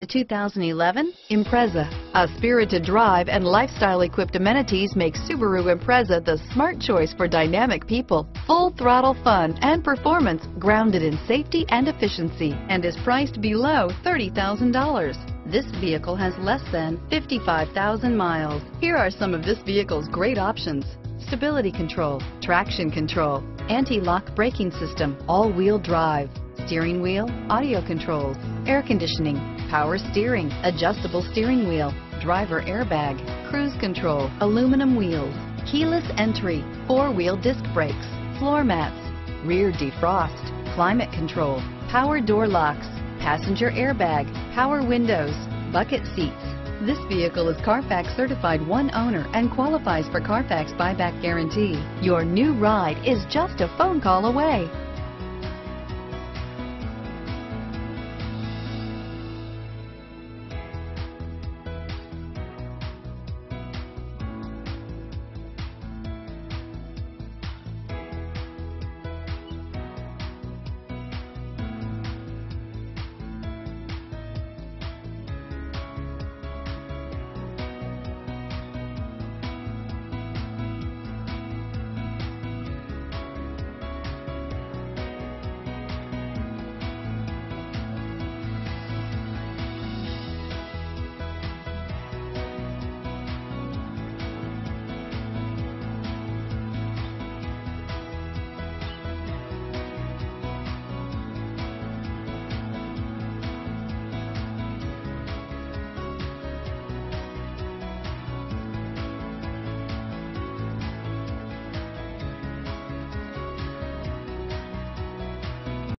The 2011 Impreza. A spirit to drive and lifestyle-equipped amenities make Subaru Impreza the smart choice for dynamic people. Full throttle fun and performance grounded in safety and efficiency, and is priced below $30,000. This vehicle has less than 55,000 miles. Here are some of this vehicle's great options: stability control, traction control, anti-lock braking system, all-wheel drive, steering wheel audio controls, air conditioning, power steering, adjustable steering wheel, driver airbag, cruise control, aluminum wheels, keyless entry, four-wheel disc brakes, floor mats, rear defrost, climate control, power door locks, passenger airbag, power windows, bucket seats. This vehicle is Carfax certified one owner and qualifies for Carfax buyback guarantee. Your new ride is just a phone call away.